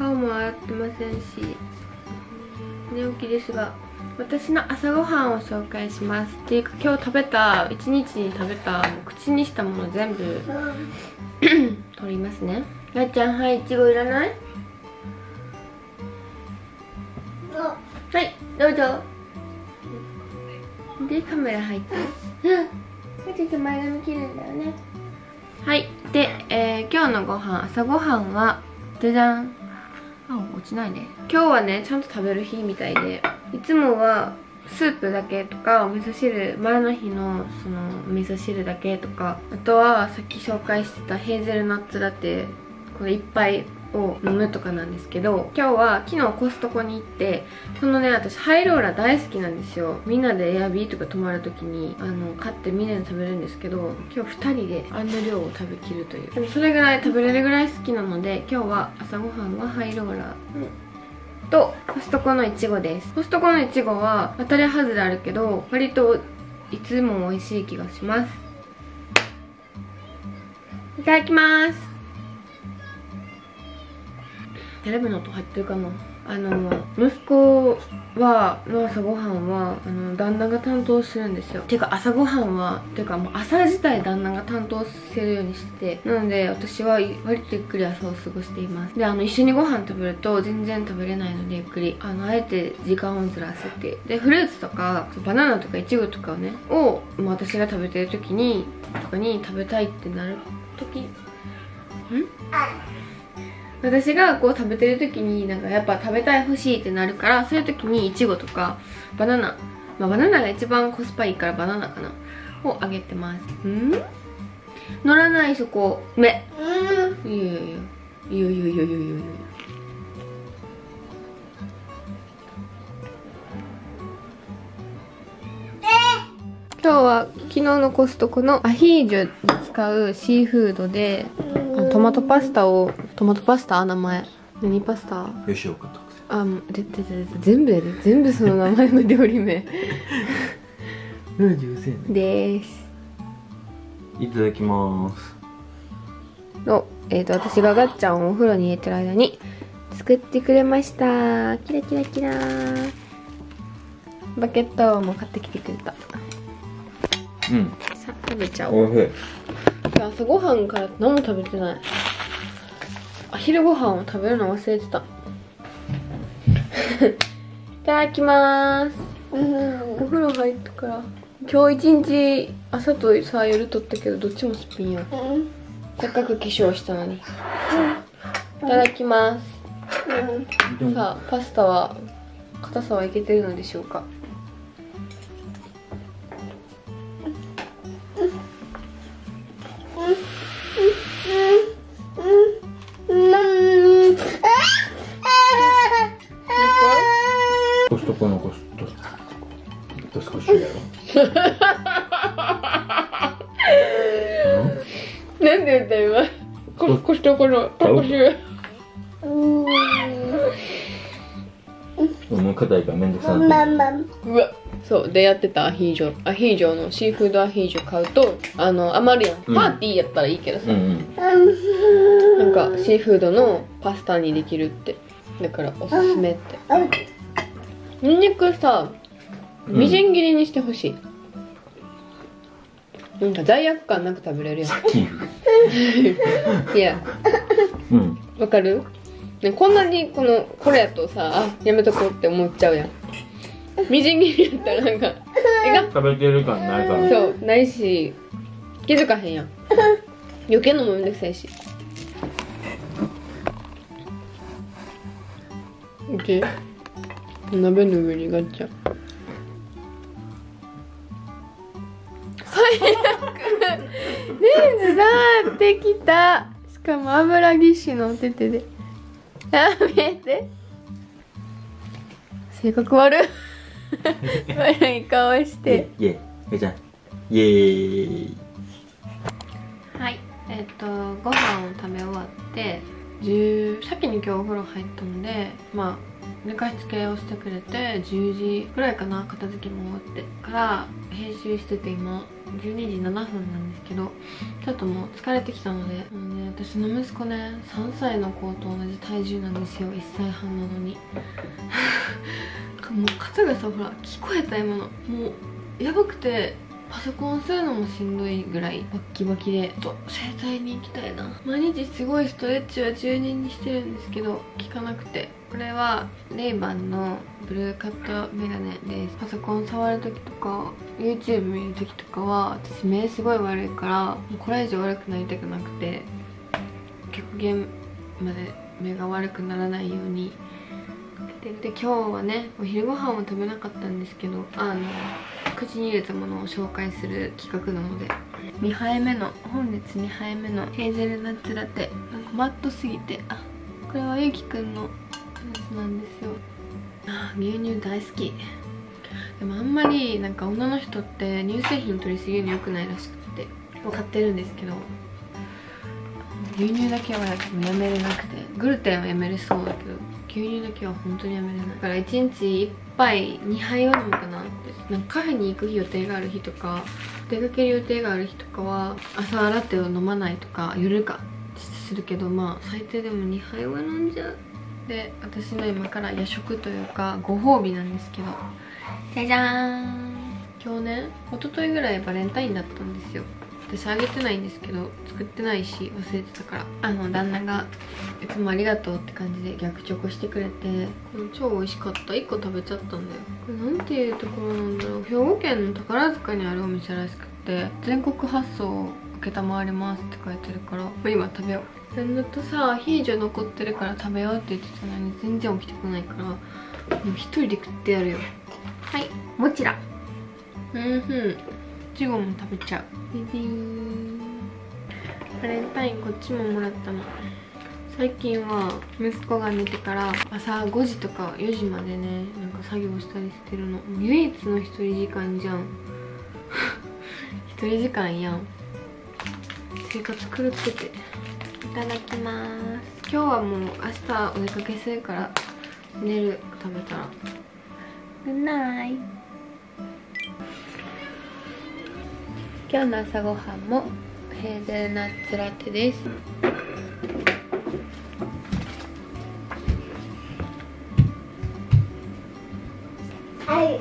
顔も洗ってませんし寝起きですが、私の朝ごはんを紹介します。っていうか今日食べた、一日に食べた、口にしたもの全部取りますね。なっちゃん、はい、いちごいらない？はい、どうぞ。で、カメラ入ってうん、ちょっと前髪切るんだよね。はい、で、今日のご飯、朝ごはんはじゃじゃん。あ、落ちないね。今日はね、ちゃんと食べる日みたいで、いつもはスープだけとか、お味噌汁、前の日のそのお味噌汁だけとか、あとはさっき紹介してたヘーゼルナッツラテ、これ1杯を飲むとかなんですけど、今日は昨日コストコに行って、このね、私ハイローラ大好きなんですよ。みんなでエアビーとか泊まる時に買ってみんなで食べるんですけど、今日2人であの量を食べきるという、でもそれぐらい食べれるぐらい好きなので、今日は朝ごはんはハイローラ、とコストコのいちごです。コストコのいちごは当たり外れあるけど、割といつも美味しい気がします。いただきます。テレビの音入ってるかな。息子の朝ごはんは旦那が担当するんですよ。てか朝ごはんは、てかもう朝自体旦那が担当するようにしてて、なので私は割とゆっくり朝を過ごしています。で一緒にご飯食べると全然食べれないので、ゆっくりあえて時間をずらすっていう。でフルーツとかバナナとかイチゴとかをね、私が食べてる時にとかに食べたいってなる時、私がこう食べてる時になんかやっぱ食べたい、欲しいってなるから、そういう時にいちごとかバナナ、バナナが一番コスパいいからバナナかなをあげてます。乗らない、そこ目。いやいやいやいやいやいやいや、今日は昨日のコストコのアヒージョに使うシーフードで、トマトパスタを、トマトパスタ、名前何パスタ、吉岡特製、出て全部やる、全部その名前の料理名です。いただきます。私がガッちゃんをお風呂に入れてる間に作ってくれました。キラキラキラー。バケットも買ってきてくれた。さあ食べちゃおう。おいしい。朝ごはんから何も食べてない。お昼ご飯を食べるの忘れてたいただきまーす。お風呂入ったから、今日一日朝とさ夜とったけど、どっちもすっぴんや。せっかく化粧したのに。いただきます。さあパスタは硬さはいけてるのでしょうか。なんで言った今、コストコのタコシュー。もう硬いからめんどくさい。うわ、そうでやってたアヒージョ、のシーフードアヒージョ買うと余るやん。パーティーやったらいいけどさ、なんかシーフードのパスタにできるって、だからおすすめって。ニンニクさ、みじん切りにしてほしい。なんか罪悪感なく食べれるやん。いや、わかる？ね、こんなにこれやとさ、あ、やめとこうって思っちゃうやん。みじん切りやったらなんか食べてる感ないから。そうないし、気づかへんやん。余計のもめんどくさいし。OK。鍋の上にガッチャン。レンズ触ってきた。しかも油ぎっしのお手手で。やめて。性格悪い。悪い顔して。イエイ。じゃん。イエイ。はい。ご飯を食べ終わって、先に今日お風呂入ったので、まあ。寝かしつけをしてくれて10時くらいかな、片付けも終わってから編集してて、今12時7分なんですけど、ちょっともう疲れてきたので、私の息子ね、3歳の子と同じ体重なんですよ。1歳半なのにもう肩がさ、ほら聞こえた今の、もうやばくて、パソコンするのもしんどいぐらいバッキバキで、ちょっと整体に行きたいな。毎日すごいストレッチは10年にしてるんですけど効かなくて、これはレイバンのブルーカットメガネです。パソコン触るときとか YouTube 見るときとかは、私目すごい悪いから、もうこれ以上悪くなりたくなくて、極限まで目が悪くならないように。で今日はね、お昼ご飯を食べなかったんですけど、口に入れたものを紹介する企画なので、2杯目の本日2杯目のヘーゼルナッツラテ、なんかマットすぎて、あ、これはゆうきくんのやつなんですよ。あ、牛乳大好き。でもあんまりなんか女の人って乳製品取りすぎるの良くないらしくて、買ってるんですけど、牛乳だけはやめれなくて、グルテンはやめれそうだけど牛乳だけは本当にやめれない。だから1日1杯2杯は飲むかなって。なんかカフェに行く予定がある日とか、出かける予定がある日とかは朝ラテを飲まないとか夜かするけど、まあ最低でも2杯は飲んじゃう。で、私の今から夜食というかご褒美なんですけど、じゃじゃーん。今日ね、一昨日ぐらいバレンタインだったんですよ。私あげてないんですけど、作ってないし忘れてたから、旦那がいつもありがとうって感じで逆チョコしてくれて、これ超美味しかった。1個食べちゃったんだよ。これなんていうところなんだろう。兵庫県の宝塚にあるお店らしくて、全国発送を承りますって書いてるから、もう今食べよう。ずっとさ、アヒージョ残ってるから食べようって言ってたのに全然起きてこないから、もう一人で食ってやるよ。はい、もちら、いちごも食べちゃう。バレンタインこっちももらったの。最近は息子が寝てから朝5時とか4時までね、なんか作業したりしてるの。唯一の一人時間じゃん一人時間やん、生活狂ってて。いただきます。今日はもう明日お出かけするから、寝る、食べたらグッナイ。今日の朝ごはんもヘーゼルナッツラテです。はい。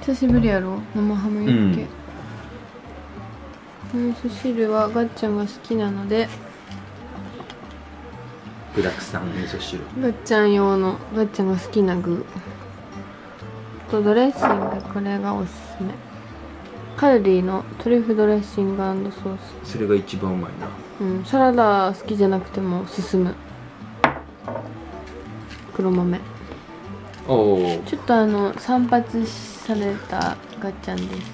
久しぶりやろ、生ハムユッケ。うん、味噌汁はガッちゃんが好きなので、具だくさんの味噌汁、ガッちゃん用の、ガッちゃんが好きな具とドレッシング、これがおすすめ。カルディのトリュフドレッシング&ソース、それが一番うまいな。うん、サラダ好きじゃなくても進む。黒豆。ちょっと散髪されたガッちゃんです。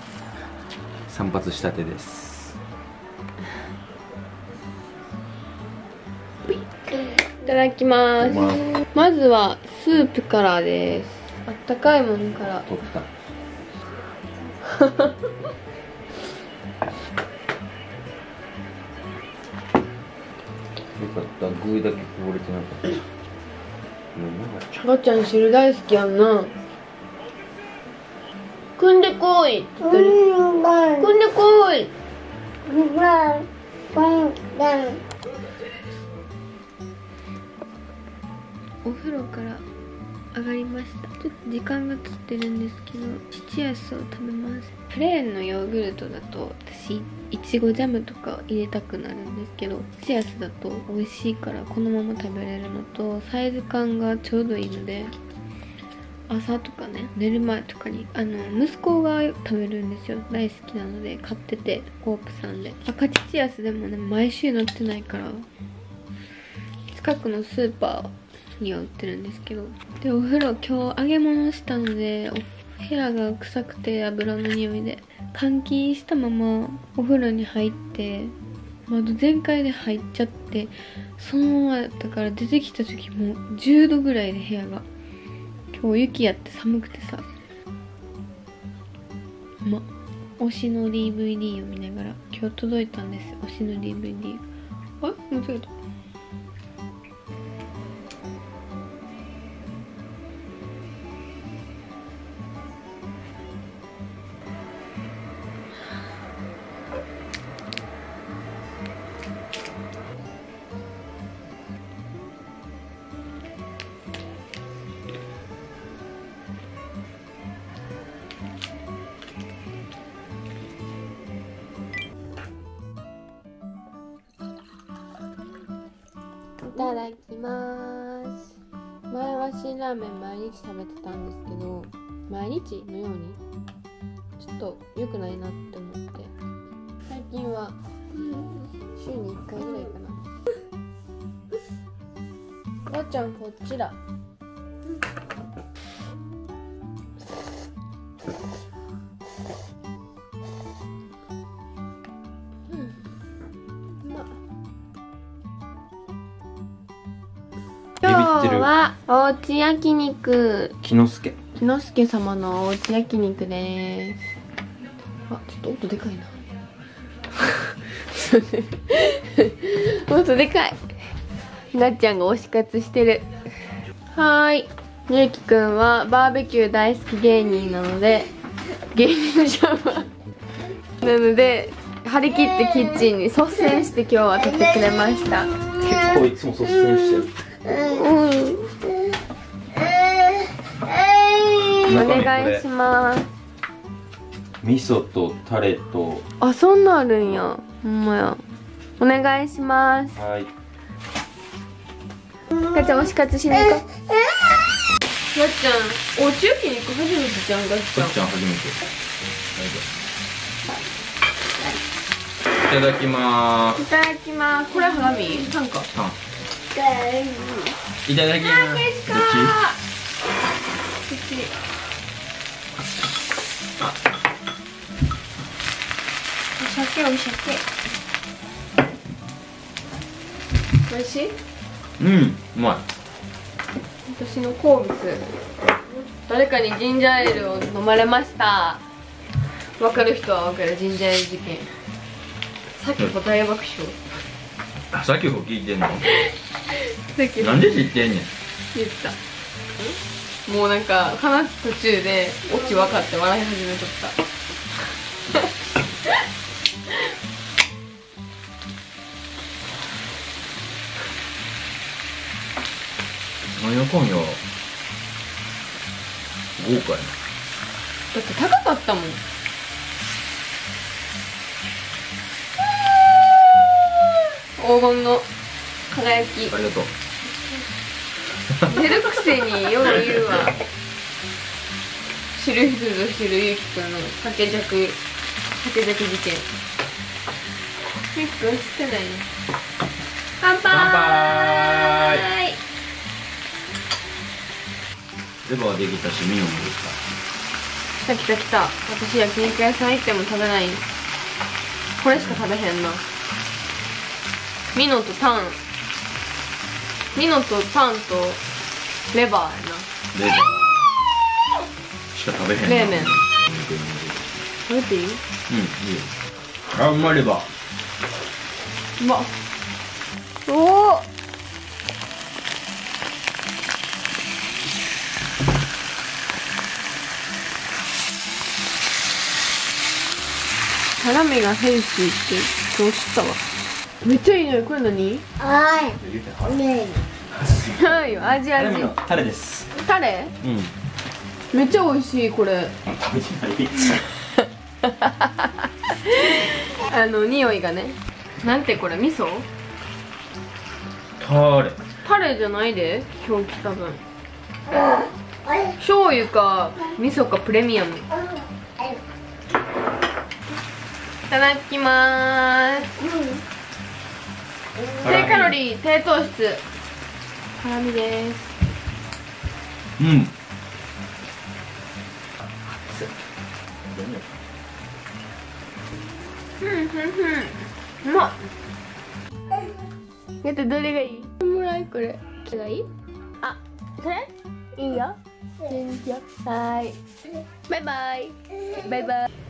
散髪したてです。いただきます。まずはスープからです。あったかいものから取ったよかった、具だけこぼれてなかった。ガッちゃん汁大好きやんな。くんでこい。くんでこい。お風呂から上がりました。ちょっと時間が経ってるんですけど、シチュアスを食べます。プレーンのヨーグルトだと私いちごジャムとか入れたくなるんですけど、シチュアスだと美味しいからこのまま食べれるのと、サイズ感がちょうどいいので、朝とかね、寝る前とかに息子が食べるんですよ。大好きなので買ってて、コープさんで。赤シチュアスでもね、毎週載ってないから近くのスーパーには売ってるんですけど。で、お風呂今日揚げ物したので、お部屋が臭くて油の匂いで換気したままお風呂に入って、窓全開で入っちゃって、そのままだったから出てきた時も10度ぐらいで部屋が、今日雪やって寒くてさ、推しの DVD を見ながら、今日届いたんですよ、推しの DVD。 あれ間違えた。いただきます。前は辛ラーメン毎日食べてたんですけど、毎日のようにちょっと良くないなって思って、最近は週に1回ぐらいかな。おばちゃんこっちだ。今日はおうち焼肉、木之助様のおうち焼肉です。あ、ちょっと音でかいな。音でかい。なっちゃんが推し活してる。はーい。ゆうきくんはバーベキュー大好き芸人なので、芸人じゃんわ。なので張り切ってキッチンに率先して今日は立ってくれました。結構いつも率先してる。お願いします。味噌とタレと。あ、そんなんあるんや。ほんまや。お願いします。はい。かちゃん推し活しに行こう。かちゃん、おうち焼肉初めてじゃん。かちゃん初めて。いただきます。いただきます。これハラミ？なんか。いただきます。どっち？おいしい？うん、うまい。私の好物。誰かにジンジャーエールを飲まれました。わかる人はわかる、ジンジャーエール事件。さっきも大爆笑。さっきも聞いてんの？なんで知ってんねん。言った。もうなんか話す途中でオチ分かって笑い始めとった。何やかんや。豪華や。だって高かったもん。黄金の輝き。ありがとう。寝るくせによう言うわ。知る人ぞ知るゆうきくんの掛け尺事件。ゆうきくん知ってないね。乾杯。レバーできたし、ミノもできた。来た来た来た。私焼肉屋さん行っても食べない。これしか食べへんな。ミノとタンとレバーやな。レバーしか食べへんな。冷麺食べていい？うん、いいよ。あ、うまい。レバーうまっ。おお、ハラミがヘルシーって今日知ったわ。めっちゃいいのよ。これ何？はい、味。タレです。タレ？うん。めっちゃ美味しいこれ。食べてない。匂いがね。なんてこれ味噌？タレじゃないで。表記多分。醤油か味噌かプレミアム。いただきます。低カロリー、低糖質、ハラミです。うん。熱っ。うまっ。だってどれがいい？もらいこれ。これがいい？あ、それ？いいよ。はい。バイバイ。バイバイ。